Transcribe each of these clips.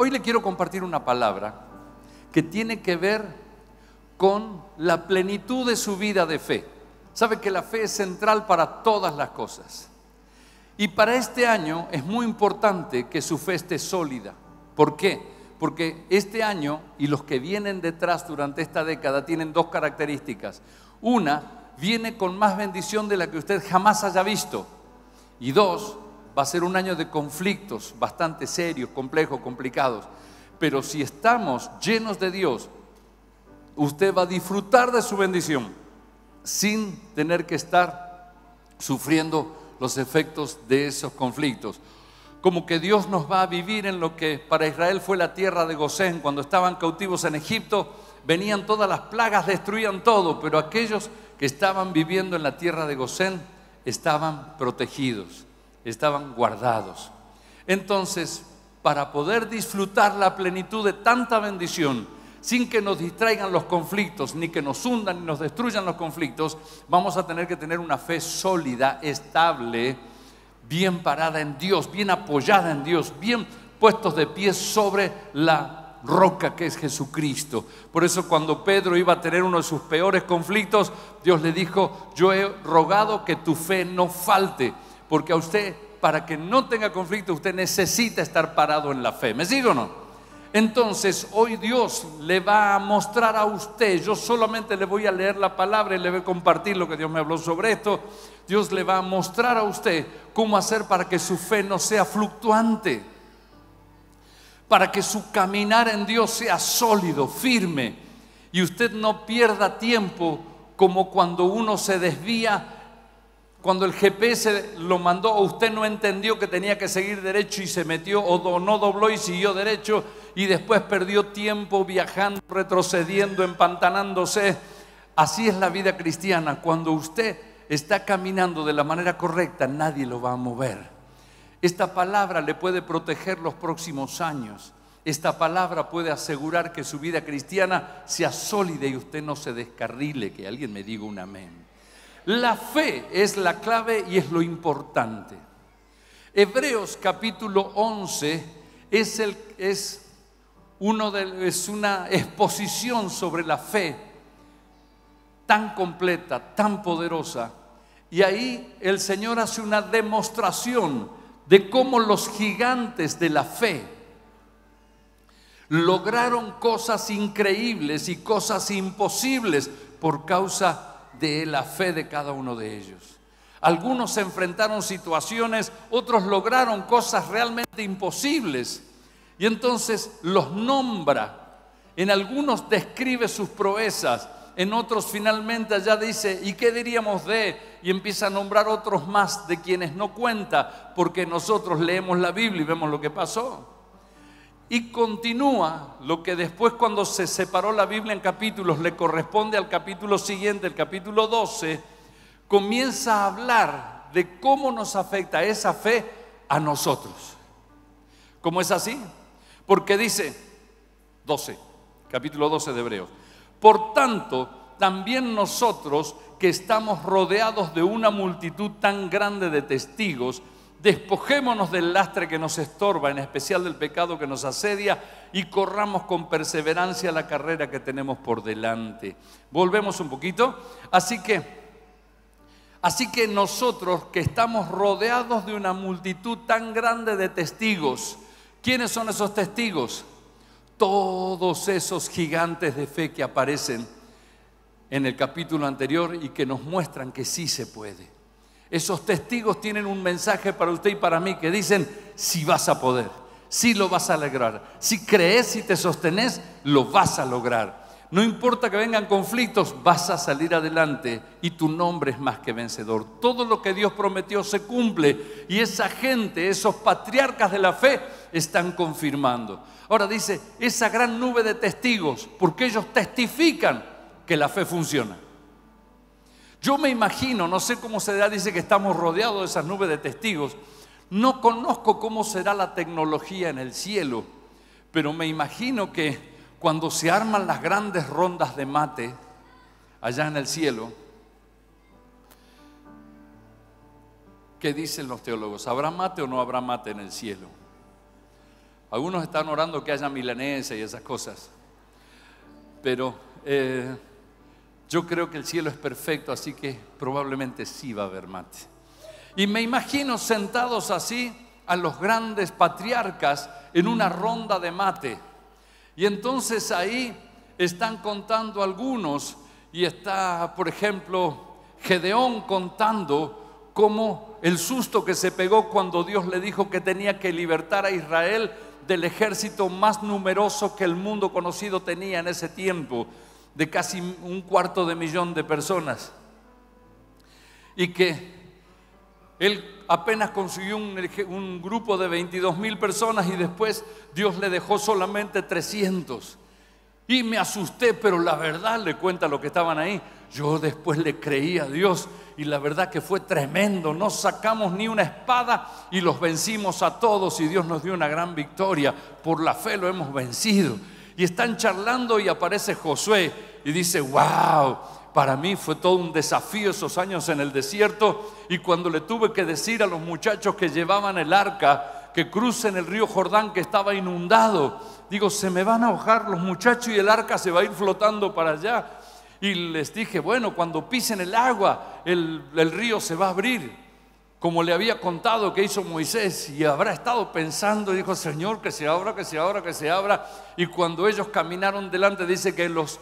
Hoy le quiero compartir una palabra que tiene que ver con la plenitud de su vida de fe. Sabe que la fe es central para todas las cosas. Y para este año es muy importante que su fe esté sólida. ¿Por qué? Porque este año y los que vienen detrás durante esta década tienen dos características. Una, viene con más bendición de la que usted jamás haya visto. Y dos, va a ser un año de conflictos bastante serios, complejos, complicados. Pero si estamos llenos de Dios, usted va a disfrutar de su bendición sin tener que estar sufriendo los efectos de esos conflictos. Como que Dios nos va a vivir en lo que para Israel fue la tierra de Gosén. Cuando estaban cautivos en Egipto, venían todas las plagas, destruían todo. Pero aquellos que estaban viviendo en la tierra de Gosén estaban protegidos. Estaban guardados. Entonces, para poder disfrutar la plenitud de tanta bendición, sin que nos distraigan los conflictos, ni que nos hundan, ni nos destruyan los conflictos, vamos a tener que tener una fe sólida, estable, bien parada en Dios, bien apoyada en Dios, bien puestos de pie sobre la roca que es Jesucristo. Por eso cuando Pedro iba a tener uno de sus peores conflictos, Dios le dijo: yo he rogado que tu fe no falte. Porque a usted, para que no tenga conflicto, usted necesita estar parado en la fe. ¿Me sigue o no? Entonces, hoy Dios le va a mostrar a usted. Yo solamente le voy a leer la palabra y le voy a compartir lo que Dios me habló sobre esto. Dios le va a mostrar a usted cómo hacer para que su fe no sea fluctuante. Para que su caminar en Dios sea sólido, firme. Y usted no pierda tiempo como cuando uno se desvía. Cuando el GPS lo mandó, usted no entendió que tenía que seguir derecho y se metió, o no dobló y siguió derecho, y después perdió tiempo viajando, retrocediendo, empantanándose. Así es la vida cristiana. Cuando usted está caminando de la manera correcta, nadie lo va a mover. Esta palabra le puede proteger los próximos años. Esta palabra puede asegurar que su vida cristiana sea sólida y usted no se descarrile. Que alguien me diga un amén. La fe es la clave y es lo importante. Hebreos capítulo 11 es una exposición sobre la fe tan completa, tan poderosa. Y ahí el Señor hace una demostración de cómo los gigantes de la fe lograron cosas increíbles y cosas imposibles por causa de la fe de cada uno de ellos. Algunos se enfrentaron situaciones, otros lograron cosas realmente imposibles. Y entonces los nombra. En algunos describe sus proezas, en otros finalmente allá dice: ¿y qué diríamos de? Y empieza a nombrar otros más de quienes no cuenta, porque nosotros leemos la Biblia y vemos lo que pasó. Y continúa lo que después, cuando se separó la Biblia en capítulos, le corresponde al capítulo siguiente, el capítulo 12, comienza a hablar de cómo nos afecta esa fe a nosotros. ¿Cómo es así? Porque dice, capítulo 12 de Hebreos: por tanto, también nosotros, que estamos rodeados de una multitud tan grande de testigos, despojémonos del lastre que nos estorba, en especial del pecado que nos asedia, y corramos con perseverancia la carrera que tenemos por delante. Volvemos un poquito. Así que nosotros, que estamos rodeados de una multitud tan grande de testigos. ¿Quiénes son esos testigos? Todos esos gigantes de fe que aparecen en el capítulo anterior y que nos muestran que sí se puede. Esos testigos tienen un mensaje para usted y para mí que dicen: si vas a poder, si lo vas a lograr, si crees y te sostenés, lo vas a lograr. No importa que vengan conflictos, vas a salir adelante y tu nombre es más que vencedor. Todo lo que Dios prometió se cumple y esa gente, esos patriarcas de la fe, están confirmando. Ahora dice, esa gran nube de testigos, porque ellos testifican que la fe funciona. Yo me imagino, no sé cómo será, dice que estamos rodeados de esas nubes de testigos. No conozco cómo será la tecnología en el cielo, pero me imagino que cuando se arman las grandes rondas de mate allá en el cielo, ¿qué dicen los teólogos? ¿Habrá mate o no habrá mate en el cielo? Algunos están orando que haya milanesa y esas cosas. Pero yo creo que el cielo es perfecto, así que probablemente sí va a haber mate. Y me imagino sentados así a los grandes patriarcas en una ronda de mate. Y entonces ahí están contando algunos, y está, por ejemplo, Gedeón contando cómo el susto que se pegó cuando Dios le dijo que tenía que libertar a Israel del ejército más numeroso que el mundo conocido tenía en ese tiempo, de casi 250,000 de personas, y que él apenas consiguió un grupo de 22,000 personas y después Dios le dejó solamente 300. Y me asusté, pero la verdad, le cuenta lo que estaban ahí, yo después le creí a Dios y la verdad que fue tremendo, no sacamos ni una espada y los vencimos a todos y Dios nos dio una gran victoria, por la fe lo hemos vencido. Y están charlando y aparece Josué y dice: wow, para mí fue todo un desafío esos años en el desierto, y cuando le tuve que decir a los muchachos que llevaban el arca que crucen el río Jordán que estaba inundado, digo, se me van a ahogar los muchachos y el arca se va a ir flotando para allá. Y les dije, bueno, cuando pisen el agua, el río se va a abrir, como le había contado que hizo Moisés. Y habrá estado pensando, dijo, Señor, que se abra, que se abra, que se abra. Y cuando ellos caminaron delante, dice que los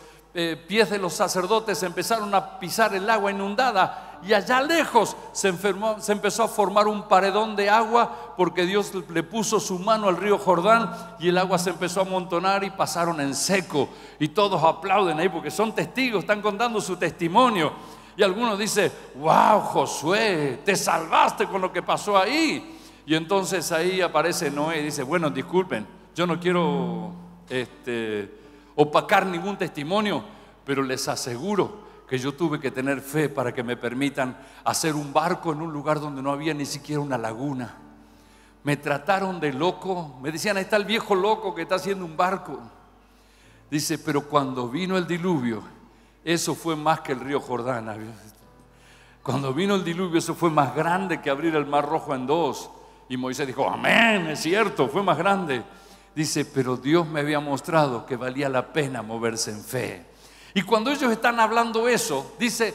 pies de los sacerdotes empezaron a pisar el agua inundada, y allá lejos se empezó a formar un paredón de agua, porque Dios le puso su mano al río Jordán y el agua se empezó a amontonar y pasaron en seco, y todos aplauden ahí porque son testigos, están contando su testimonio. Y algunos dicen: wow, Josué, te salvaste con lo que pasó ahí. Y entonces ahí aparece Noé y dice: bueno, disculpen, yo no quiero opacar ningún testimonio, pero les aseguro que yo tuve que tener fe para que me permitan hacer un barco en un lugar donde no había ni siquiera una laguna. Me trataron de loco, me decían: ahí está el viejo loco que está haciendo un barco. Dice, pero cuando vino el diluvio, eso fue más que el río Jordán. Cuando vino el diluvio, eso fue más grande que abrir el Mar Rojo en dos. Y Moisés dijo: amén, es cierto, fue más grande. Dice, pero Dios me había mostrado que valía la pena moverse en fe. Y cuando ellos están hablando eso, dice,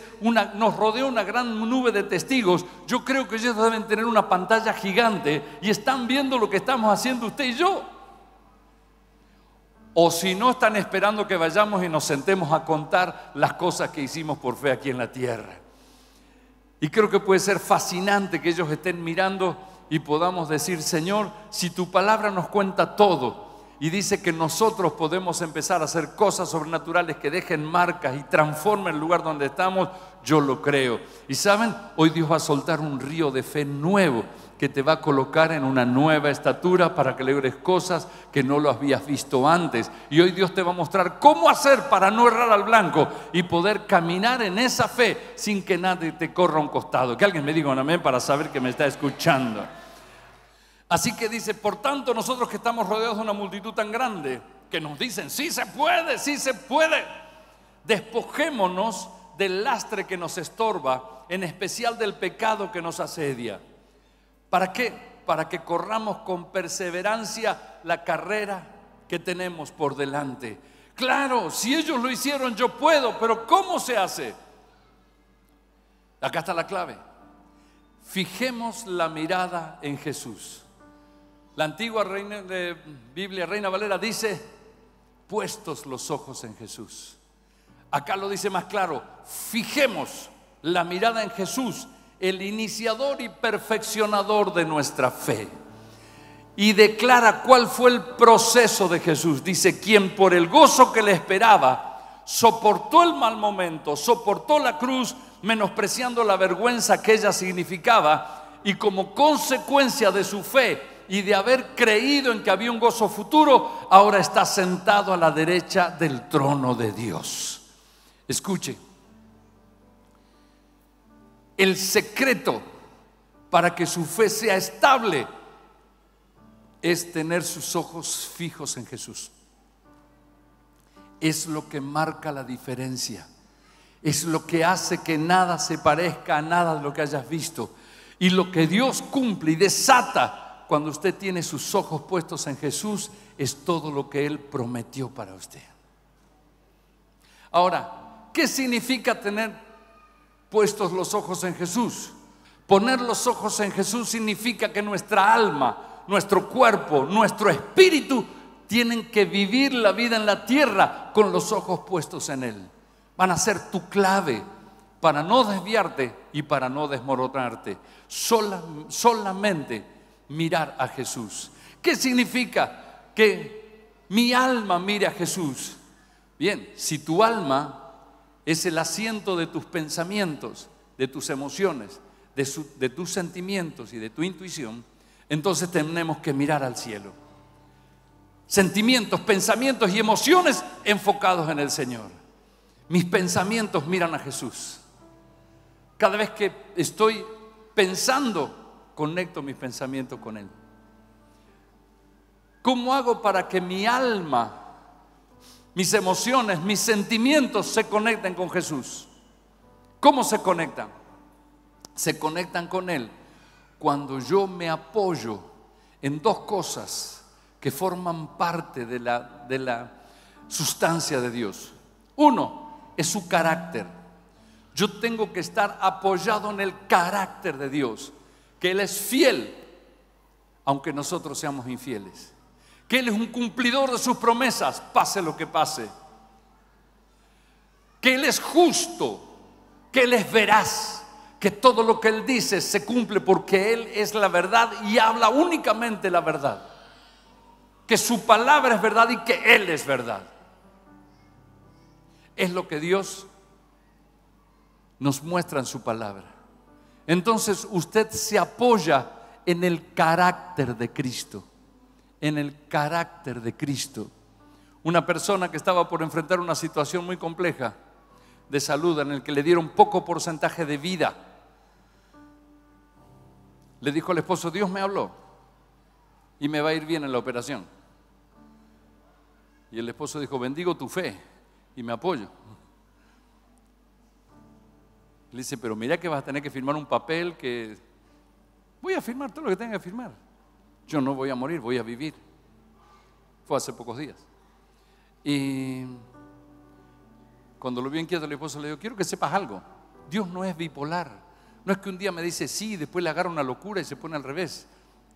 nos rodea una gran nube de testigos. Yo creo que ellos deben tener una pantalla gigante y están viendo lo que estamos haciendo usted y yo. O si no, están esperando que vayamos y nos sentemos a contar las cosas que hicimos por fe aquí en la tierra. Y creo que puede ser fascinante que ellos estén mirando y podamos decir: Señor, si tu palabra nos cuenta todo y dice que nosotros podemos empezar a hacer cosas sobrenaturales que dejen marcas y transformen el lugar donde estamos, yo lo creo. Y saben, hoy Dios va a soltar un río de fe nuevo que te va a colocar en una nueva estatura para que logres cosas que no lo habías visto antes. Y hoy Dios te va a mostrar cómo hacer para no errar al blanco y poder caminar en esa fe sin que nadie te corra a un costado. Que alguien me diga un amén para saber que me está escuchando. Así que dice, por tanto, nosotros que estamos rodeados de una multitud tan grande, que nos dicen: sí se puede, despojémonos del lastre que nos estorba, en especial del pecado que nos asedia. ¿Para qué? Para que corramos con perseverancia la carrera que tenemos por delante. Claro, si ellos lo hicieron, yo puedo, pero ¿cómo se hace? Acá está la clave. Fijemos la mirada en Jesús. La antigua Biblia Reina Valera dice: puestos los ojos en Jesús. Acá lo dice más claro: fijemos la mirada en Jesús, el iniciador y perfeccionador de nuestra fe. Y declara cuál fue el proceso de Jesús. Dice: quien por el gozo que le esperaba soportó el mal momento, soportó la cruz, menospreciando la vergüenza que ella significaba, y como consecuencia de su fe y de haber creído en que había un gozo futuro, ahora está sentado a la derecha del trono de Dios. Escuche, el secreto para que su fe sea estable es tener sus ojos fijos en Jesús. Es lo que marca la diferencia. Es lo que hace que nada se parezca a nada de lo que hayas visto. Y lo que Dios cumple y desata Cuando usted tiene sus ojos puestos en Jesús, es todo lo que Él prometió para usted. Ahora, ¿qué significa tener puestos los ojos en Jesús? Poner los ojos en Jesús significa que nuestra alma, nuestro cuerpo, nuestro espíritu tienen que vivir la vida en la tierra con los ojos puestos en Él. Van a ser tu clave para no desviarte y para no desmoronarte. Solamente mirar a Jesús. ¿Qué significa que mi alma mire a Jesús? Bien, si tu alma es el asiento de tus pensamientos, de tus emociones, de tus sentimientos y de tu intuición, entonces tenemos que mirar al cielo. Sentimientos, pensamientos y emociones enfocados en el Señor. Mis pensamientos miran a Jesús. Cada vez que estoy pensando, conecto mis pensamientos con Él. ¿Cómo hago para que mi alma, mis emociones, mis sentimientos se conecten con Jesús? ¿Cómo se conectan? Se conectan con Él cuando yo me apoyo en dos cosas que forman parte de la sustancia de Dios. Uno, es su carácter. Yo tengo que estar apoyado en el carácter de Dios. Que Él es fiel, aunque nosotros seamos infieles. Que Él es un cumplidor de sus promesas, pase lo que pase. Que Él es justo, que Él es veraz, que todo lo que Él dice se cumple porque Él es la verdad y habla únicamente la verdad. Que su palabra es verdad y que Él es verdad. Es lo que Dios nos muestra en su palabra. Entonces usted se apoya en el carácter de Cristo, en el carácter de Cristo. Una persona que estaba por enfrentar una situación muy compleja de salud en el que le dieron poco porcentaje de vida, le dijo al esposo: Dios me habló y me va a ir bien en la operación. Y el esposo dijo: bendigo tu fe y me apoyo. Le dice: pero mira que vas a tener que firmar un papel que... Voy a firmar todo lo que tenga que firmar. Yo no voy a morir, voy a vivir. Fue hace pocos días. Y cuando lo vi inquieto, el esposo le dijo: quiero que sepas algo. Dios no es bipolar. No es que un día me dice sí y después le agarra una locura y se pone al revés.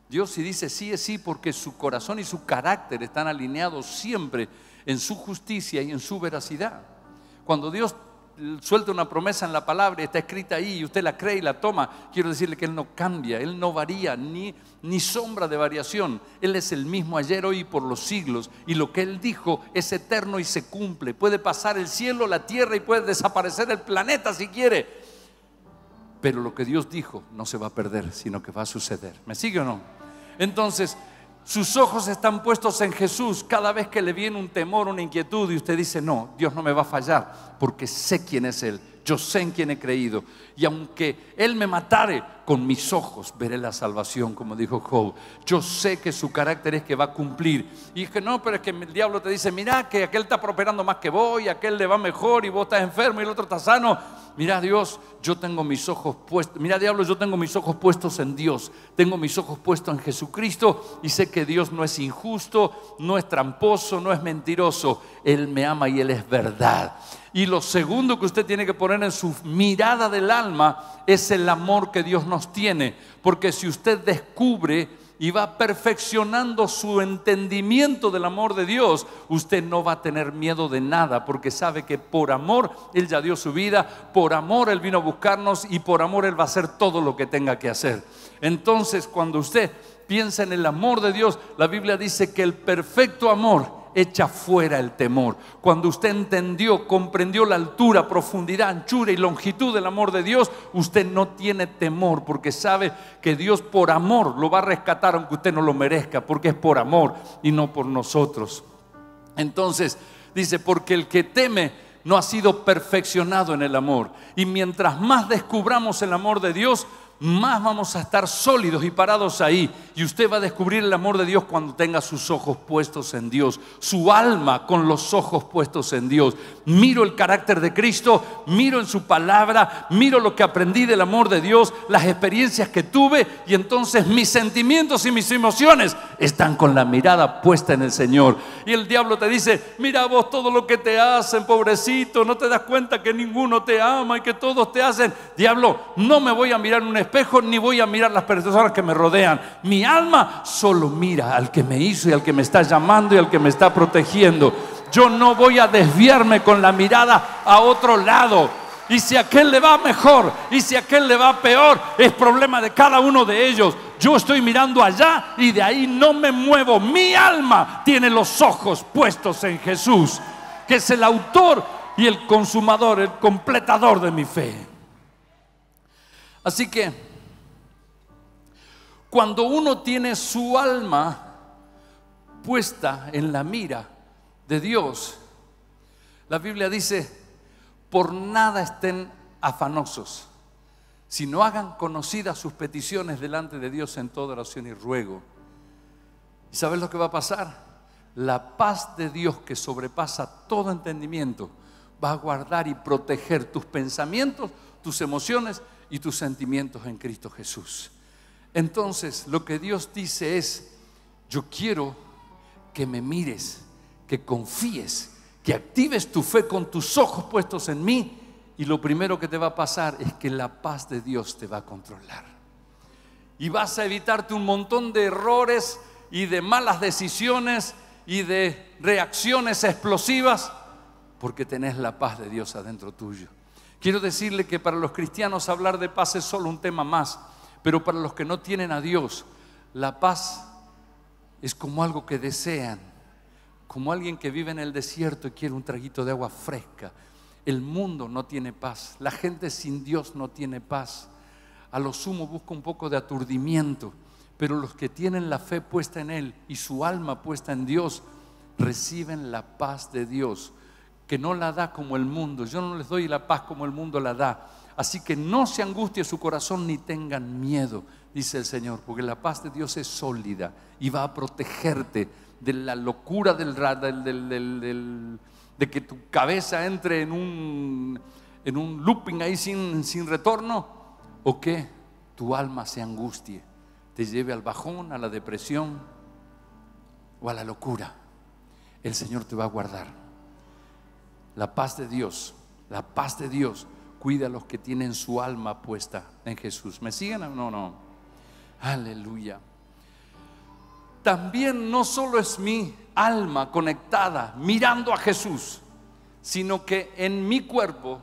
Dios, si dice sí, es sí, porque su corazón y su carácter están alineados siempre en su justicia y en su veracidad. Cuando Dios suelta una promesa en la palabra, está escrita ahí y usted la cree y la toma, quiero decirle que Él no cambia, Él no varía, ni sombra de variación. Él es el mismo ayer, hoy y por los siglos, y lo que Él dijo es eterno y se cumple. Puede pasar el cielo, la tierra y puede desaparecer el planeta si quiere, pero lo que Dios dijo no se va a perder, sino que va a suceder. ¿Me sigue o no? Entonces, sus ojos están puestos en Jesús. Cada vez que le viene un temor, una inquietud, y usted dice: no, Dios no me va a fallar, porque sé quién es Él, yo sé en quién he creído, y aunque Él me matare, con mis ojos veré la salvación, como dijo Job. Yo sé que su carácter es que va a cumplir. Y es que no, pero es que el diablo te dice: mirá que aquel está prosperando más que vos, y aquel le va mejor, y vos estás enfermo, y el otro está sano. Mirá, Dios, yo tengo mis ojos puestos. Mirá, diablo, yo tengo mis ojos puestos en Dios. Tengo mis ojos puestos en Jesucristo. Y sé que Dios no es injusto, no es tramposo, no es mentiroso. Él me ama y Él es verdad. Y lo segundo que usted tiene que poner en su mirada del alma es el amor que Dios nos tiene. Porque si usted descubre y va perfeccionando su entendimiento del amor de Dios, usted no va a tener miedo de nada, porque sabe que por amor Él ya dio su vida, por amor Él vino a buscarnos y por amor Él va a hacer todo lo que tenga que hacer. Entonces, cuando usted piensa en el amor de Dios, la Biblia dice que el perfecto amor echa fuera el temor. Cuando usted entendió, comprendió la altura, profundidad, anchura y longitud del amor de Dios, usted no tiene temor, porque sabe que Dios por amor lo va a rescatar aunque usted no lo merezca, porque es por amor y no por nosotros. Entonces dice: porque el que teme no ha sido perfeccionado en el amor. Y mientras más descubramos el amor de Dios, más vamos a estar sólidos y parados ahí. Y usted va a descubrir el amor de Dios cuando tenga sus ojos puestos en Dios, su alma con los ojos puestos en Dios. Miro el carácter de Cristo, miro en su palabra, miro lo que aprendí del amor de Dios, las experiencias que tuve, y entonces mis sentimientos y mis emociones están con la mirada puesta en el Señor. Y el diablo te dice: mira vos todo lo que te hacen, pobrecito, no te das cuenta que ninguno te ama y que todos te hacen. Diablo, no me voy a mirar en un espejo, ni voy a mirar las personas que me rodean. Mi alma solo mira al que me hizo y al que me está llamando y al que me está protegiendo. Yo no voy a desviarme con la mirada a otro lado. Y si a aquel le va mejor, y si a aquel le va peor, es problema de cada uno de ellos. Yo estoy mirando allá y de ahí no me muevo. Mi alma tiene los ojos puestos en Jesús, que es el autor y el consumador, el completador de mi fe. Así que cuando uno tiene su alma puesta en la mira de Dios, la Biblia dice: por nada estén afanosos, sino hagan conocidas sus peticiones delante de Dios en toda oración y ruego. ¿Y sabes lo que va a pasar? La paz de Dios, que sobrepasa todo entendimiento, va a guardar y proteger tus pensamientos, tus emociones y tus sentimientos en Cristo Jesús. Entonces, lo que Dios dice es: yo quiero que me mires, que confíes, que actives tu fe con tus ojos puestos en mí, y lo primero que te va a pasar es que la paz de Dios te va a controlar. Y vas a evitarte un montón de errores y de malas decisiones y de reacciones explosivas, porque tenés la paz de Dios adentro tuyo. Quiero decirle que para los cristianos hablar de paz es solo un tema más, pero para los que no tienen a Dios, la paz es como algo que desean. Como alguien que vive en el desierto y quiere un traguito de agua fresca. El mundo no tiene paz, la gente sin Dios no tiene paz. A lo sumo busca un poco de aturdimiento, pero los que tienen la fe puesta en Él y su alma puesta en Dios, reciben la paz de Dios, que no la da como el mundo. Yo no les doy la paz como el mundo la da. Así que no se angustie su corazón ni tengan miedo, dice el Señor, porque la paz de Dios es sólida y va a protegerte de la locura de que tu cabeza entre en un looping ahí sin retorno, o que tu alma se angustie, te lleve al bajón, a la depresión o a la locura. El Señor te va a guardar. La paz de Dios cuida a los que tienen su alma puesta en Jesús. ¿Me siguen? No, no. Aleluya. También no solo es mi alma conectada mirando a Jesús, sino que en mi cuerpo,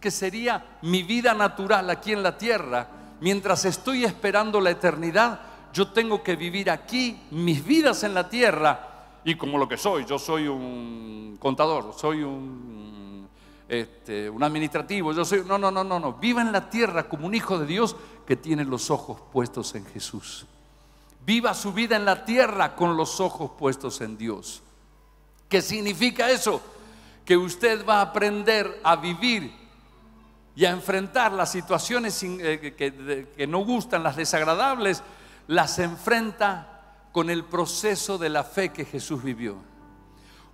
que sería mi vida natural aquí en la tierra, mientras estoy esperando la eternidad, yo tengo que vivir aquí mis vidas en la tierra. Y como lo que soy, yo soy un contador, soy un administrativo, yo soy... No, viva en la tierra como un hijo de Dios que tiene los ojos puestos en Jesús. Viva su vida en la tierra con los ojos puestos en Dios. ¿Qué significa eso? Que usted va a aprender a vivir y a enfrentar las situaciones que no gustan, las desagradables, las enfrenta con el proceso de la fe que Jesús vivió.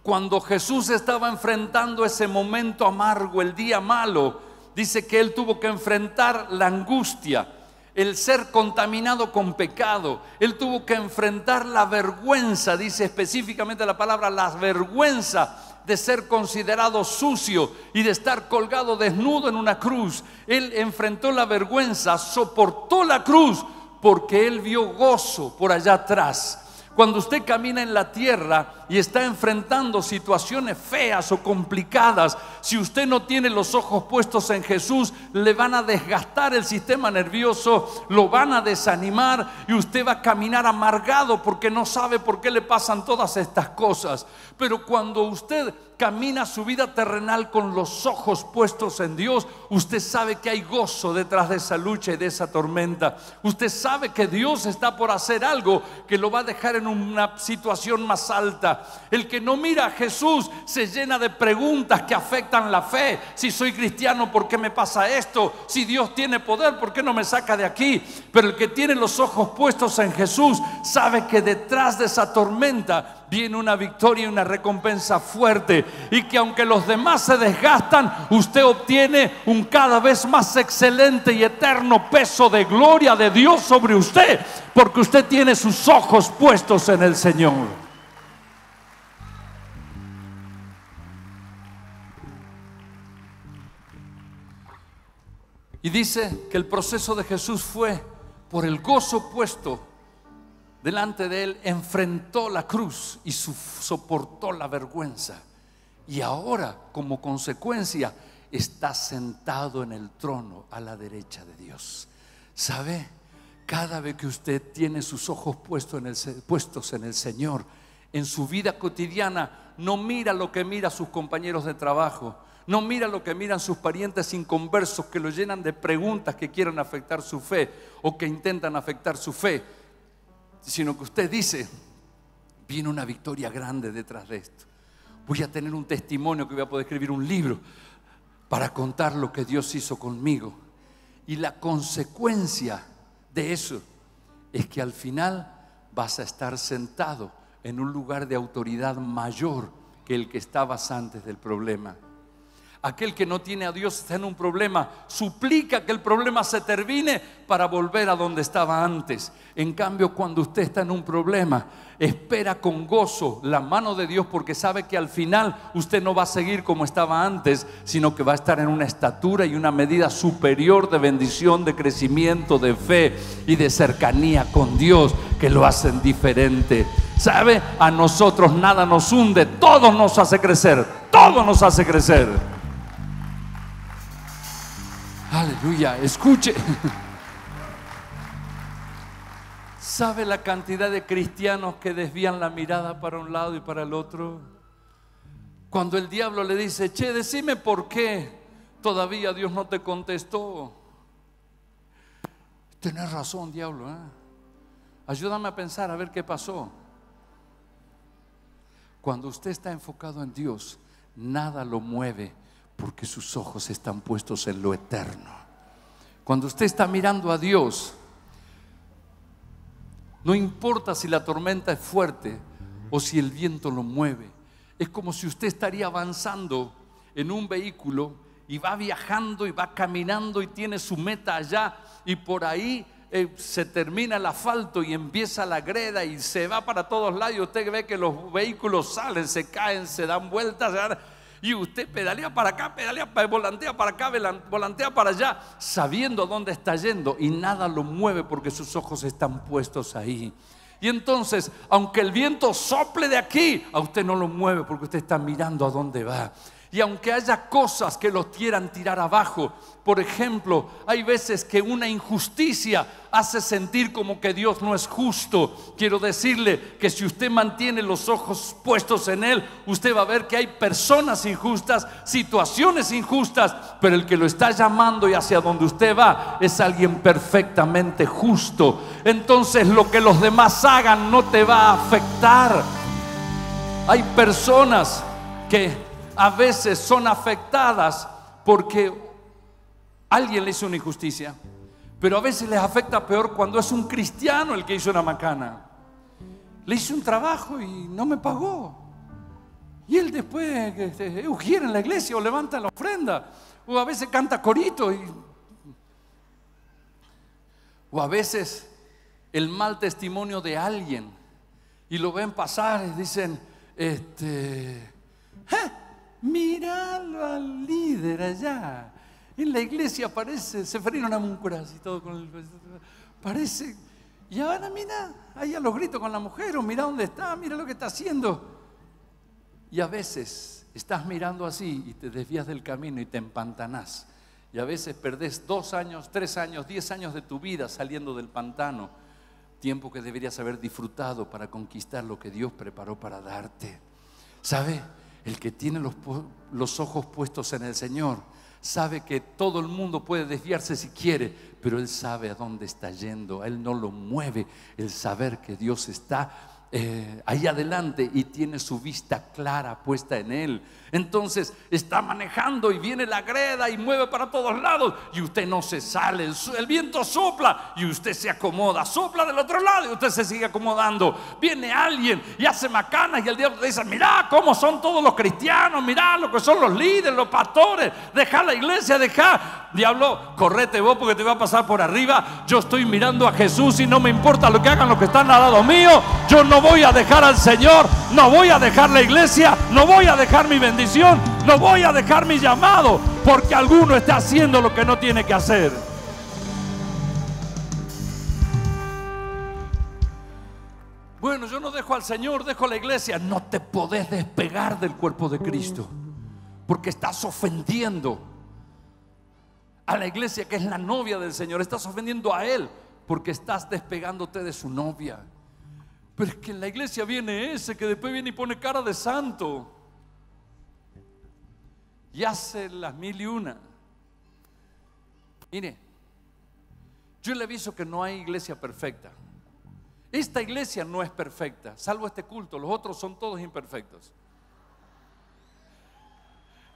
Cuando Jesús estaba enfrentando ese momento amargo, el día malo, dice que Él tuvo que enfrentar la angustia, el ser contaminado con pecado. Él tuvo que enfrentar la vergüenza, dice específicamente la palabra, la vergüenza de ser considerado sucio y de estar colgado desnudo en una cruz. Él enfrentó la vergüenza, soportó la cruz, porque Él vio gozo por allá atrás. Cuando usted camina en la tierra y está enfrentando situaciones feas o complicadas, si usted no tiene los ojos puestos en Jesús, le van a desgastar el sistema nervioso, lo van a desanimar y usted va a caminar amargado porque no sabe por qué le pasan todas estas cosas. Pero cuando usted camina su vida terrenal con los ojos puestos en Dios, usted sabe que hay gozo detrás de esa lucha y de esa tormenta. Usted sabe que Dios está por hacer algo que lo va a dejar en una situación más alta, duda. El que no mira a Jesús se llena de preguntas que afectan la fe. Si soy cristiano, ¿por qué me pasa esto? Si Dios tiene poder, ¿por qué no me saca de aquí? Pero el que tiene los ojos puestos en Jesús sabe que detrás de esa tormenta viene una victoria y una recompensa fuerte, y que aunque los demás se desgastan, usted obtiene un cada vez más excelente y eterno peso de gloria de Dios sobre usted, porque usted tiene sus ojos puestos en el Señor. Y dice que el proceso de Jesús fue por el gozo puesto delante de él, enfrentó la cruz y soportó la vergüenza. Y ahora, como consecuencia, está sentado en el trono a la derecha de Dios. ¿Sabe? Cada vez que usted tiene sus ojos puestos en el Señor, en su vida cotidiana, no mira lo que mira sus compañeros de trabajo. No mira lo que miran sus parientes inconversos que lo llenan de preguntas que quieran afectar su fe o que intentan afectar su fe, sino que usted dice, viene una victoria grande detrás de esto. Voy a tener un testimonio que voy a poder escribir un libro para contar lo que Dios hizo conmigo. Y la consecuencia de eso es que al final vas a estar sentado en un lugar de autoridad mayor que el que estabas antes del problema. Aquel que no tiene a Dios está en un problema, suplica que el problema se termine para volver a donde estaba antes. En cambio, cuando usted está en un problema, espera con gozo la mano de Dios, porque sabe que al final usted no va a seguir como estaba antes, sino que va a estar en una estatura y una medida superior de bendición, de crecimiento, de fe y de cercanía con Dios, que lo hacen diferente. ¿Sabe? A nosotros nada nos hunde, todo nos hace crecer, todo nos hace crecer. Aleluya, escuche. ¿Sabe la cantidad de cristianos que desvían la mirada para un lado y para el otro? Cuando el diablo le dice, che, decime por qué todavía Dios no te contestó. Tenés razón, diablo, ¿eh? Ayúdame a pensar a ver qué pasó. Cuando usted está enfocado en Dios, nada lo mueve, porque sus ojos están puestos en lo eterno. Cuando usted está mirando a Dios, no importa si la tormenta es fuerte o si el viento lo mueve. Es como si usted estaría avanzando en un vehículo y va viajando y va caminando y tiene su meta allá, y por ahí se termina el asfalto y empieza la greda y se va para todos lados. Usted ve que los vehículos salen, se caen, se dan vueltas, y usted pedalea para acá, volantea para acá, volantea para allá, sabiendo a dónde está yendo, y nada lo mueve porque sus ojos están puestos ahí. Y entonces, aunque el viento sople de aquí, a usted no lo mueve porque usted está mirando a dónde va. Y aunque haya cosas que los quieran tirar abajo, por ejemplo, hay veces que una injusticia hace sentir como que Dios no es justo. Quiero decirle que si usted mantiene los ojos puestos en Él, usted va a ver que hay personas injustas, situaciones injustas, pero el que lo está llamando y hacia donde usted va es alguien perfectamente justo. Entonces lo que los demás hagan no te va a afectar. Hay personas que a veces son afectadas porque alguien le hizo una injusticia, pero a veces les afecta peor cuando es un cristiano el que hizo una macana. Le hice un trabajo y no me pagó, y él después ujiera en la iglesia o levanta la ofrenda, o a veces canta corito, o a veces el mal testimonio de alguien, y lo ven pasar y dicen, míralo al líder allá en la iglesia, parece Seferino Namuncurás y todo con el, parece, y ahora mira ahí a los gritos con la mujer, o mira dónde está, mira lo que está haciendo. Y a veces estás mirando así y te desvías del camino y te empantanás, y a veces perdés 2 años, 3 años, 10 años de tu vida saliendo del pantano, tiempo que deberías haber disfrutado para conquistar lo que Dios preparó para darte. ¿Sabe? El que tiene los ojos puestos en el Señor sabe que todo el mundo puede desviarse si quiere, pero Él sabe a dónde está yendo. A Él no lo mueve el saber que Dios está ahí adelante y tiene su vista clara puesta en Él. Entonces está manejando y viene la greda y mueve para todos lados y usted no se sale. El viento sopla y usted se acomoda, sopla del otro lado y usted se sigue acomodando. Viene alguien y hace macanas y el diablo te dice: mirá cómo son todos los cristianos, mirá lo que son los líderes, los pastores, dejá la iglesia, dejá. Diablo, correte vos porque te va a pasar por arriba. Yo estoy mirando a Jesús y no me importa lo que hagan los que están al lado mío. Yo no voy a dejar al Señor, no voy a dejar la iglesia, no voy a dejar mi bendición, no voy a dejar mi llamado, porque alguno está haciendo lo que no tiene que hacer. Bueno, yo no dejo al Señor, dejo la iglesia. No te podés despegar del cuerpo de Cristo, porque estás ofendiendo a la iglesia, que es la novia del Señor. Estás ofendiendo a Él porque estás despegándote de su novia. Pero es que en la iglesia viene ese que después viene y pone cara de santo y hace las mil y una. Mire, yo le aviso que no hay iglesia perfecta. Esta iglesia no es perfecta, salvo este culto. Los otros son todos imperfectos.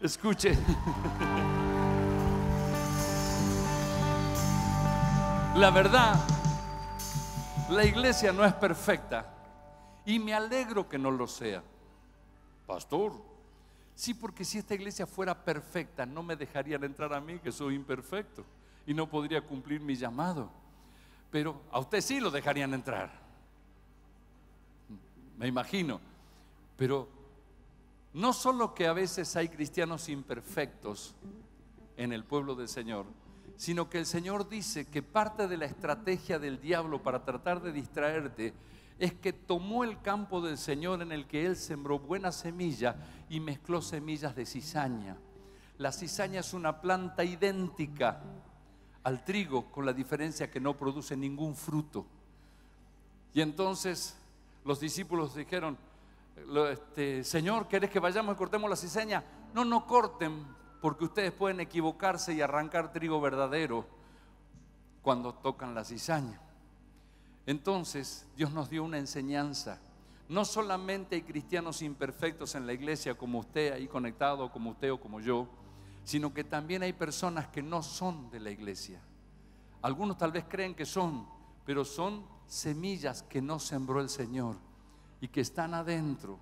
Escuche. La verdad, la iglesia no es perfecta y me alegro que no lo sea. Pastor, sí, porque si esta iglesia fuera perfecta no me dejarían entrar a mí, que soy imperfecto, y no podría cumplir mi llamado. Pero a usted sí lo dejarían entrar, me imagino. Pero no solo que a veces hay cristianos imperfectos en el pueblo del Señor, sino que el Señor dice que parte de la estrategia del diablo para tratar de distraerte es que tomó el campo del Señor en el que Él sembró buena semilla y mezcló semillas de cizaña. La cizaña es una planta idéntica al trigo, con la diferencia que no produce ningún fruto. Y entonces los discípulos dijeron: Señor, ¿querés que vayamos y cortemos la cizaña? No, no corten, porque ustedes pueden equivocarse y arrancar trigo verdadero cuando tocan la cizaña. Entonces Dios nos dio una enseñanza. No solamente hay cristianos imperfectos en la iglesia, como usted ahí conectado, como usted o como yo, sino que también hay personas que no son de la iglesia. Algunos tal vez creen que son, pero son semillas que no sembró el Señor y que están adentro.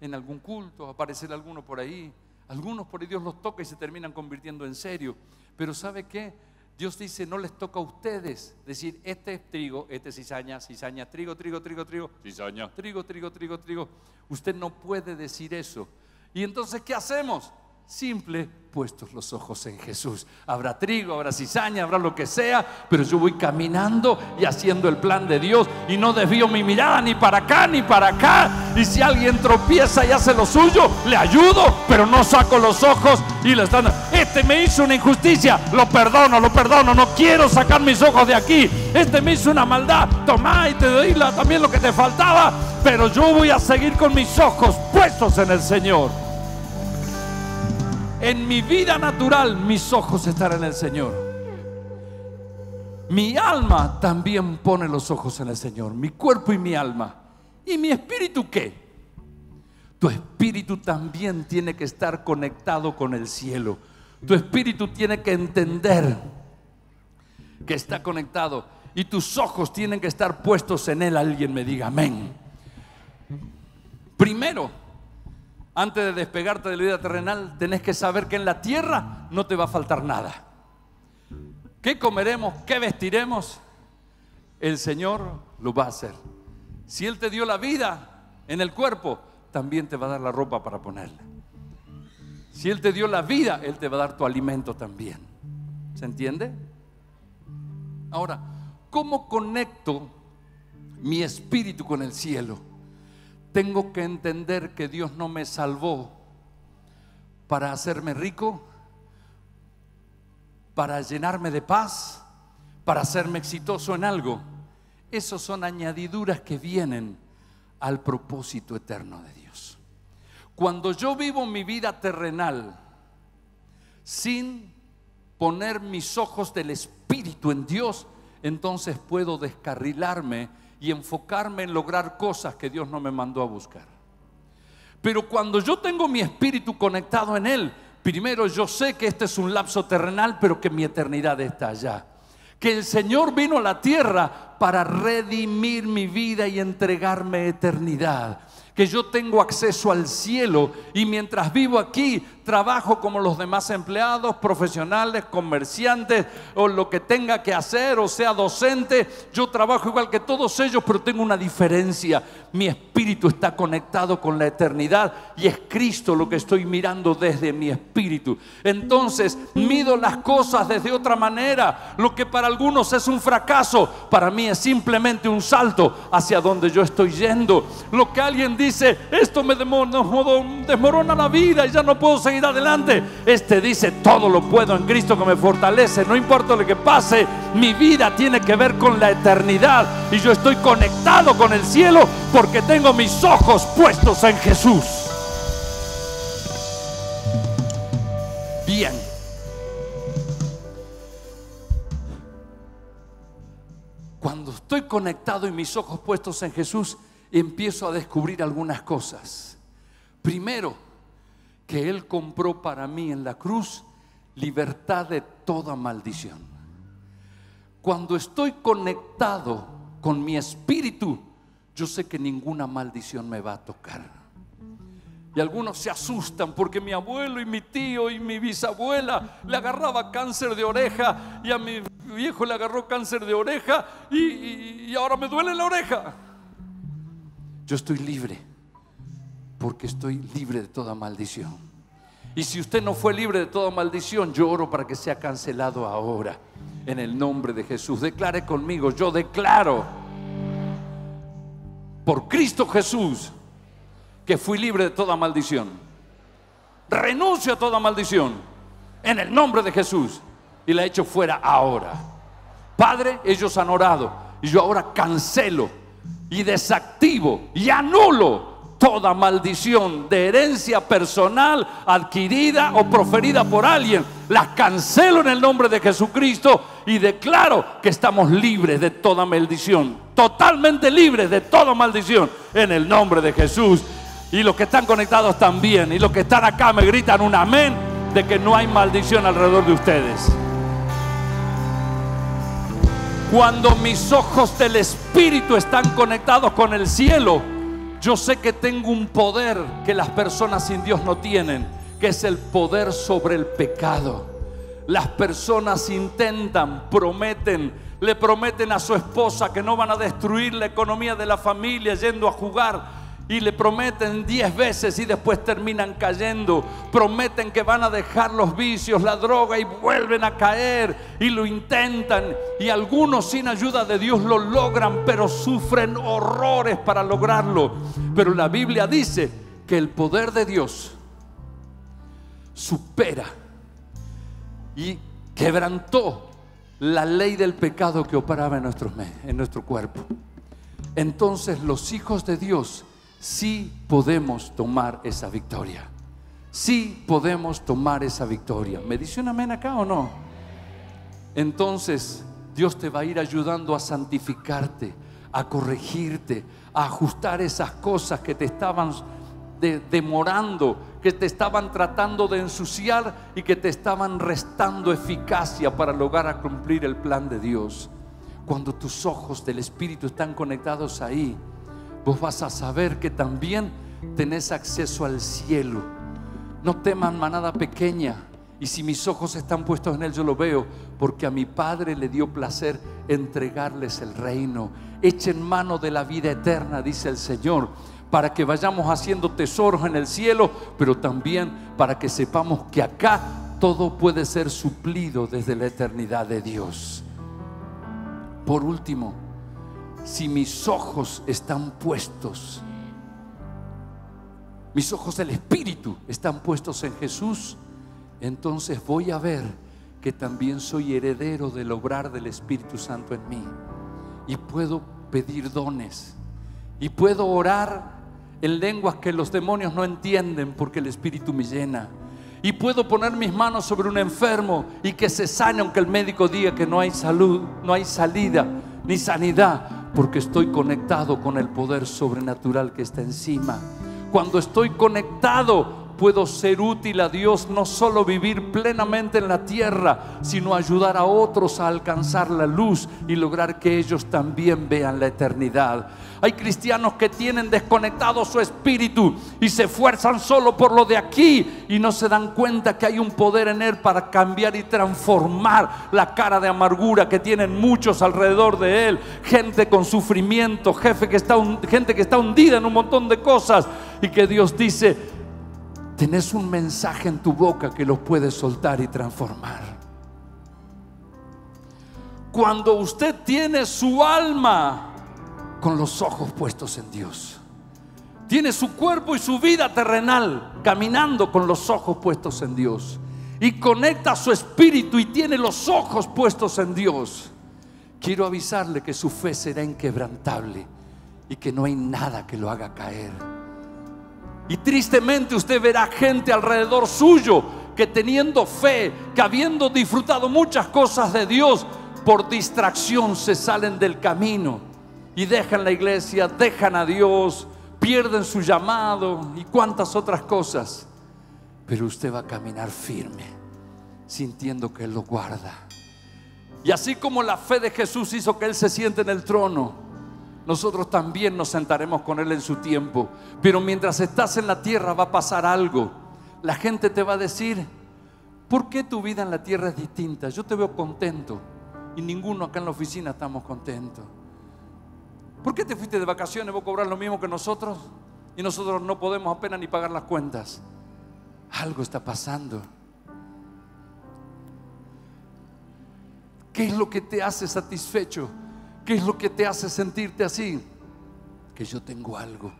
En algún culto aparecerá alguno por ahí. Algunos por ahí Dios los toca y se terminan convirtiendo en serio. Pero ¿sabe qué? Dios dice: no les toca a ustedes decir: este es trigo, este es cizaña, cizaña, trigo, trigo, trigo, trigo, cizaña, trigo, trigo, trigo, trigo. Usted no puede decir eso. Y entonces, ¿qué hacemos? Simple, puestos los ojos en Jesús. Habrá trigo, habrá cizaña, habrá lo que sea, pero yo voy caminando y haciendo el plan de Dios y no desvío mi mirada ni para acá ni para acá. Y si alguien tropieza y hace lo suyo, le ayudo, pero no saco los ojos y le están: este me hizo una injusticia, lo perdono, no quiero sacar mis ojos de aquí. Este me hizo una maldad, tomá y te doy también lo que te faltaba, pero yo voy a seguir con mis ojos puestos en el Señor. En mi vida natural mis ojos están en el Señor. Mi alma también pone los ojos en el Señor. Mi cuerpo y mi alma. ¿Y mi espíritu qué? Tu espíritu también tiene que estar conectado con el cielo. Tu espíritu tiene que entender que está conectado y tus ojos tienen que estar puestos en Él. Alguien me diga amén. Primero, antes de despegarte de la vida terrenal, tenés que saber que en la tierra no te va a faltar nada. ¿Qué comeremos? ¿Qué vestiremos? El Señor lo va a hacer. Si Él te dio la vida en el cuerpo, también te va a dar la ropa para ponerla. Si Él te dio la vida, Él te va a dar tu alimento también. ¿Se entiende? Ahora, ¿cómo conecto mi espíritu con el cielo? Tengo que entender que Dios no me salvó para hacerme rico, para llenarme de paz, para hacerme exitoso en algo. Esas son añadiduras que vienen al propósito eterno de Dios. Cuando yo vivo mi vida terrenal sin poner mis ojos del Espíritu en Dios, entonces puedo descarrilarme y enfocarme en lograr cosas que Dios no me mandó a buscar. Pero cuando yo tengo mi espíritu conectado en Él, primero yo sé que este es un lapso terrenal, pero que mi eternidad está allá. Que el Señor vino a la tierra para redimir mi vida y entregarme eternidad. Que yo tengo acceso al cielo y mientras vivo aquí trabajo como los demás empleados, profesionales, comerciantes o lo que tenga que hacer, o sea docente. Yo trabajo igual que todos ellos, pero tengo una diferencia. Mi espíritu está conectado con la eternidad y es Cristo lo que estoy mirando desde mi espíritu. Entonces mido las cosas desde otra manera. Lo que para algunos es un fracaso, para mí es simplemente un salto hacia donde yo estoy yendo. Lo que alguien dice, esto me desmorona la vida y ya no puedo seguir adelante, este dice, todo lo puedo en Cristo que me fortalece. No importa lo que pase, mi vida tiene que ver con la eternidad y yo estoy conectado con el cielo porque tengo mis ojos puestos en Jesús. Bien, cuando estoy conectado y mis ojos puestos en Jesús, empiezo a descubrir algunas cosas. Primero, que Él compró para mí en la cruz libertad de toda maldición. Cuando estoy conectado con mi espíritu, yo sé que ninguna maldición me va a tocar. Y algunos se asustan porque mi abuelo y mi tío y mi bisabuela le agarraba cáncer de oreja y a mi viejo le agarró cáncer de oreja y ahora me duele la oreja. Yo estoy libre porque estoy libre de toda maldición. Y si usted no fue libre de toda maldición, yo oro para que sea cancelado ahora en el nombre de Jesús. Declare conmigo, yo declaro por Cristo Jesús que fui libre de toda maldición. Renuncio a toda maldición en el nombre de Jesús y la echo fuera ahora. Padre, ellos han orado y yo ahora cancelo y desactivo y anulo toda maldición de herencia personal adquirida o proferida por alguien. Las cancelo en el nombre de Jesucristo y declaro que estamos libres de toda maldición, totalmente libres de toda maldición en el nombre de Jesús. Y los que están conectados también, y los que están acá me gritan un amén de que no hay maldición alrededor de ustedes. Cuando mis ojos del Espíritu están conectados con el cielo, yo sé que tengo un poder que las personas sin Dios no tienen, que es el poder sobre el pecado. Las personas intentan, prometen, le prometen a su esposa que no van a destruir la economía de la familia yendo a jugar. Y le prometen 10 veces y después terminan cayendo. Prometen que van a dejar los vicios, la droga, y vuelven a caer y lo intentan. Y algunos sin ayuda de Dios lo logran, pero sufren horrores para lograrlo. Pero la Biblia dice que el poder de Dios supera y quebrantó la ley del pecado que operaba en nuestro cuerpo. Entonces los hijos de Dios sí podemos tomar esa victoria. Sí podemos tomar esa victoria. ¿Me dice un amén acá o no? Entonces Dios te va a ir ayudando a santificarte, a corregirte, a ajustar esas cosas que te estaban demorando, que te estaban tratando de ensuciar y que te estaban restando eficacia para lograr cumplir el plan de Dios. Cuando tus ojos del Espíritu están conectados ahí, vos vas a saber que también tenés acceso al cielo. No teman manada pequeña. Y si mis ojos están puestos en Él, yo lo veo, porque a mi Padre le dio placer entregarles el reino. Echen mano de la vida eterna, dice el Señor, para que vayamos haciendo tesoros en el cielo, pero también para que sepamos que acá todo puede ser suplido desde la eternidad de Dios. Por último, si mis ojos están puestos, mis ojos del Espíritu están puestos en Jesús, entonces voy a ver que también soy heredero del obrar del Espíritu Santo en mí. Y puedo pedir dones. Y puedo orar en lenguas que los demonios no entienden porque el Espíritu me llena. Y puedo poner mis manos sobre un enfermo y que se sane aunque el médico diga que no hay salida ni sanidad. porque estoy conectado con el poder sobrenatural que está encima. Cuando estoy conectado, puedo ser útil a Dios, no solo vivir plenamente en la tierra, sino ayudar a otros a alcanzar la luz y lograr que ellos también vean la eternidad. Hay cristianos que tienen desconectado su espíritu y se esfuerzan solo por lo de aquí y no se dan cuenta que hay un poder en él para cambiar y transformar la cara de amargura que tienen muchos alrededor de él. Gente con sufrimiento, gente que está hundida en un montón de cosas, y que Dios dice: tenés un mensaje en tu boca que los puedes soltar y transformar. Cuando usted tiene su alma con los ojos puestos en Dios, tiene su cuerpo y su vida terrenal caminando con los ojos puestos en Dios, y conecta su espíritu y tiene los ojos puestos en Dios, quiero avisarle que su fe será inquebrantable y que no hay nada que lo haga caer. Y tristemente usted verá gente alrededor suyo que, teniendo fe, que habiendo disfrutado muchas cosas de Dios, por distracción se salen del camino y dejan la iglesia, dejan a Dios, pierden su llamado y cuantas otras cosas. Pero usted va a caminar firme, sintiendo que Él lo guarda. Y así como la fe de Jesús hizo que Él se siente en el trono, nosotros también nos sentaremos con Él en su tiempo. Pero mientras estás en la tierra va a pasar algo. La gente te va a decir: ¿por qué tu vida en la tierra es distinta? Yo te veo contento y ninguno acá en la oficina estamos contentos. ¿Por qué te fuiste de vacaciones? ¿Vos cobrás lo mismo que nosotros? Y nosotros no podemos apenas ni pagar las cuentas. Algo está pasando. ¿Qué es lo que te hace satisfecho? ¿Qué es lo que te hace sentirte así? Que yo tengo algo.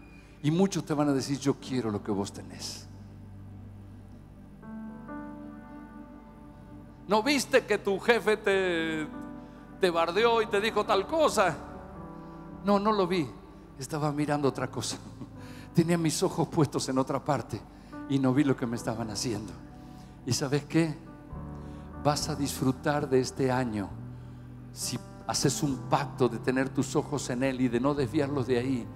Y muchos te van a decir: yo quiero lo que vos tenés. ¿No viste que tu jefe te bardeó y te dijo tal cosa? No, no lo vi. Estaba mirando otra cosa. Tenía mis ojos puestos en otra parte y no vi lo que me estaban haciendo. ¿Y sabes qué? Vas a disfrutar de este año si haces un pacto de tener tus ojos en Él y de no desviarlos de ahí.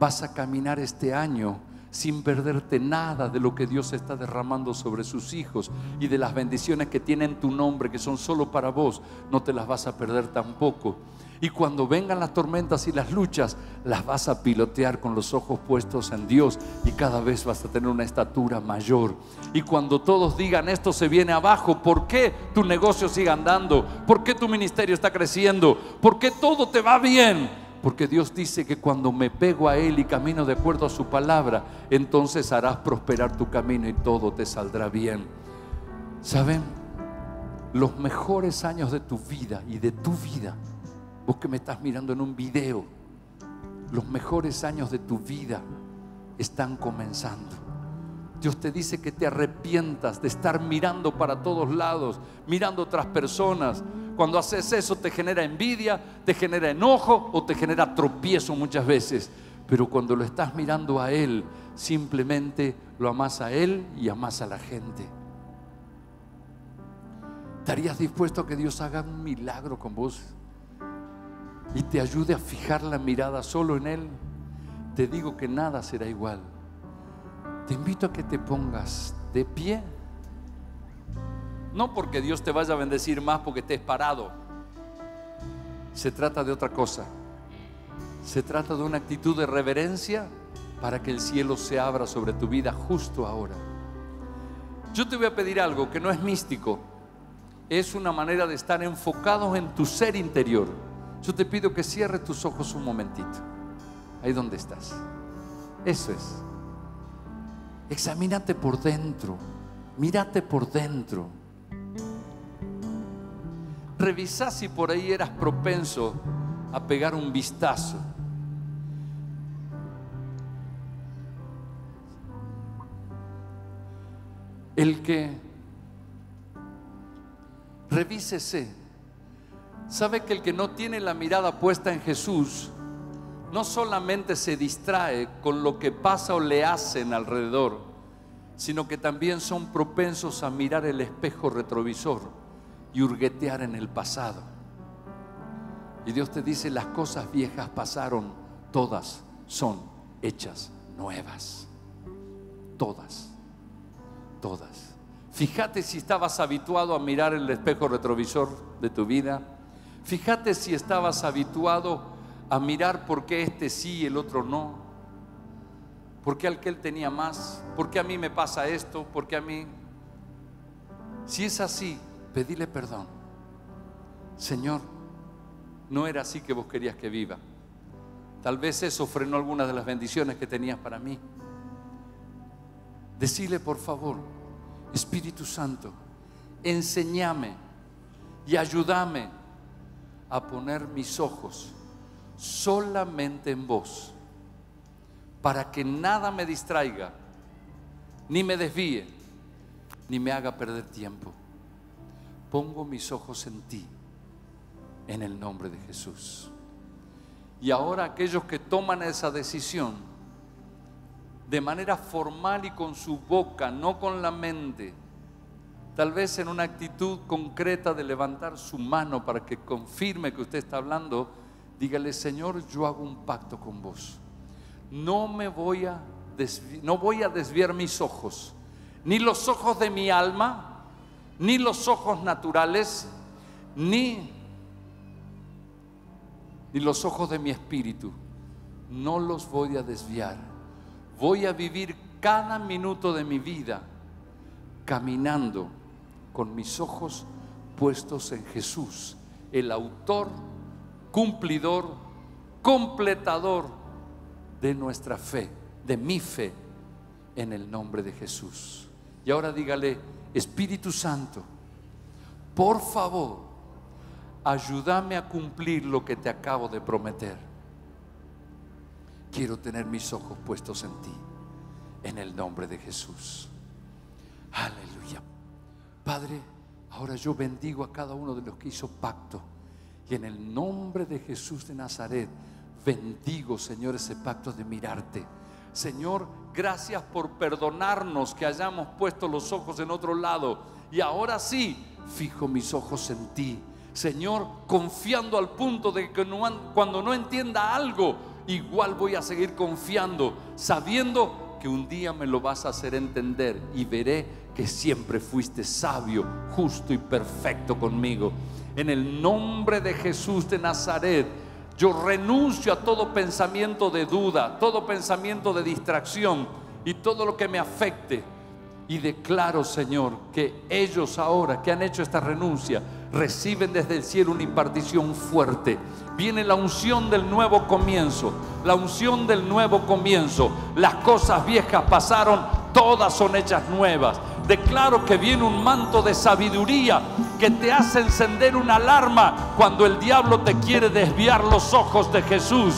Vas a caminar este año sin perderte nada de lo que Dios está derramando sobre sus hijos, y de las bendiciones que tiene en tu nombre, que son solo para vos, no te las vas a perder tampoco. Y cuando vengan las tormentas y las luchas, las vas a pilotear con los ojos puestos en Dios, y cada vez vas a tener una estatura mayor. Y cuando todos digan: esto se viene abajo, ¿por qué tu negocio sigue andando? ¿Por qué tu ministerio está creciendo? ¿Por qué todo te va bien? Porque Dios dice que cuando me pego a Él y camino de acuerdo a su palabra, entonces harás prosperar tu camino y todo te saldrá bien. ¿Saben? Los mejores años de tu vida y de tu vida, vos que me estás mirando en un video, los mejores años de tu vida están comenzando. Dios te dice que te arrepientas de estar mirando para todos lados, mirando otras personas. Cuando haces eso te genera envidia, te genera enojo o te genera tropiezo muchas veces. Pero cuando lo estás mirando a Él, simplemente lo amás a Él y amás a la gente. ¿Estarías dispuesto a que Dios haga un milagro con vos y te ayude a fijar la mirada solo en Él? Te digo que nada será igual. Te invito a que te pongas de pie. No porque Dios te vaya a bendecir más porque estés parado. Se trata de otra cosa. Se trata de una actitud de reverencia para que el cielo se abra sobre tu vida justo ahora. Yo te voy a pedir algo que no es místico. Es una manera de estar enfocados en tu ser interior. Yo te pido que cierres tus ojos un momentito, ahí donde estás. Eso es. Examínate por dentro, mírate por dentro. Revisá si por ahí eras propenso a pegar un vistazo. El que revísese sabe que el que no tiene la mirada puesta en Jesús no solamente se distrae con lo que pasa o le hacen alrededor, sino que también son propensos a mirar el espejo retrovisor y hurguetear en el pasado. Y Dios te dice, las cosas viejas pasaron, todas son hechas nuevas. Todas, todas. Fíjate si estabas habituado a mirar el espejo retrovisor de tu vida. Fíjate si estabas habituado a mirar por qué este sí y el otro no. ¿Por qué aquel tenía más? ¿Por qué a mí me pasa esto? ¿Por qué a mí? Si es así, pedile perdón. Señor, no era así que vos querías que viva. Tal vez eso frenó algunas de las bendiciones que tenías para mí. Decile, por favor, Espíritu Santo, enséñame y ayúdame a poner mis ojos solamente en vos, para que nada me distraiga, ni me desvíe, ni me haga perder tiempo. Pongo mis ojos en ti, en el nombre de Jesús. Y ahora aquellos que toman esa decisión de manera formal y con su boca, no con la mente, tal vez en una actitud concreta de levantar su mano para que confirme que usted está hablando, dígale, Señor, yo hago un pacto con vos. No voy a desviar mis ojos, ni los ojos de mi alma, ni los ojos naturales, ni los ojos de mi espíritu. No los voy a desviar. Voy a vivir cada minuto de mi vida caminando con mis ojos puestos en Jesús, el autor, cumplidor, completador de nuestra fe, de mi fe, en el nombre de Jesús. Y ahora dígale, Espíritu Santo, por favor, ayúdame a cumplir lo que te acabo de prometer. Quiero tener mis ojos puestos en ti, en el nombre de Jesús. Aleluya. Padre, ahora yo bendigo a cada uno de los que hizo pacto, y en el nombre de Jesús de Nazaret bendigo, Señor, ese pacto de mirarte. Señor, gracias por perdonarnos que hayamos puesto los ojos en otro lado, y ahora sí fijo mis ojos en ti, Señor, confiando al punto de que cuando no entienda algo, igual voy a seguir confiando, sabiendo que un día me lo vas a hacer entender, y veré que siempre fuiste sabio, justo y perfecto conmigo. En el nombre de Jesús de Nazaret, yo renuncio a todo pensamiento de duda, todo pensamiento de distracción y todo lo que me afecte. Y declaro, Señor, que ellos ahora que han hecho esta renuncia reciben desde el cielo una impartición fuerte. Viene la unción del nuevo comienzo, la unción del nuevo comienzo. Las cosas viejas pasaron, todas son hechas nuevas. Declaro que viene un manto de sabiduría que te hace encender una alarma cuando el diablo te quiere desviar los ojos de Jesús.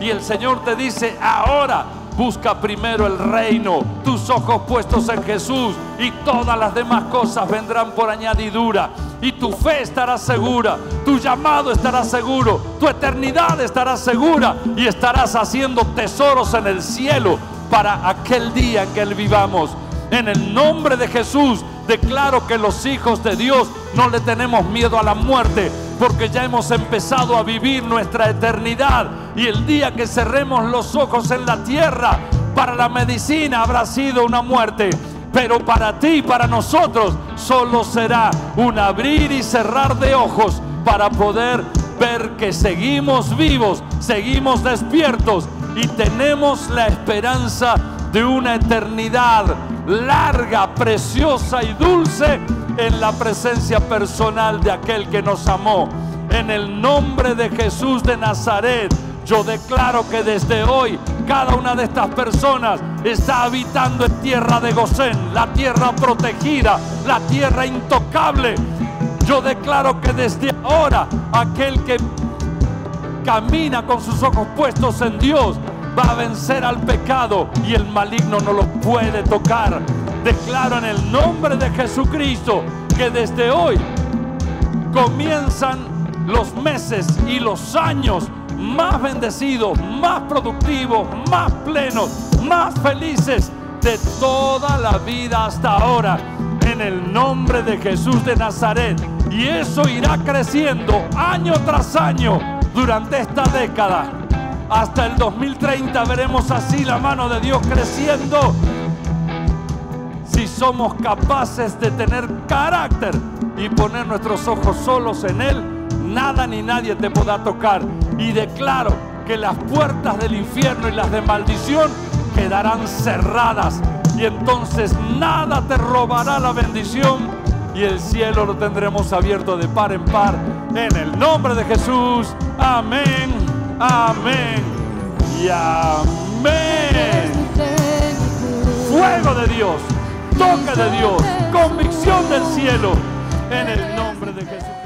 Y el Señor te dice, ahora busca primero el reino, tus ojos puestos en Jesús, y todas las demás cosas vendrán por añadidura. Y tu fe estará segura, tu llamado estará seguro, tu eternidad estará segura, y estarás haciendo tesoros en el cielo para aquel día en que Él vivamos. En el nombre de Jesús declaro que los hijos de Dios no le tenemos miedo a la muerte, porque ya hemos empezado a vivir nuestra eternidad, y el día que cerremos los ojos en la tierra, para la medicina habrá sido una muerte, pero para ti y para nosotros solo será un abrir y cerrar de ojos para poder ver que seguimos vivos, seguimos despiertos y tenemos la esperanza de una eternidad larga, preciosa y dulce en la presencia personal de aquel que nos amó. En el nombre de Jesús de Nazaret, yo declaro que desde hoy cada una de estas personas está habitando en tierra de Gosén, la tierra protegida, la tierra intocable. Yo declaro que desde ahora aquel que camina con sus ojos puestos en Dios va a vencer al pecado, y el maligno no lo puede tocar. Declaro en el nombre de Jesucristo que desde hoy comienzan los meses y los años más bendecidos, más productivos, más plenos, más felices de toda la vida hasta ahora, en el nombre de Jesús de Nazaret. Y eso irá creciendo año tras año, durante esta década. Hasta el 2030 veremos así la mano de Dios creciendo. Si somos capaces de tener carácter y poner nuestros ojos solos en Él, nada ni nadie te podrá tocar. Y declaro que las puertas del infierno y las de maldición quedarán cerradas. Y entonces nada te robará la bendición y el cielo lo tendremos abierto de par en par. En el nombre de Jesús. Amén, amén y amén. Fuego de Dios, toque de Dios, convicción del cielo. En el nombre de Jesús.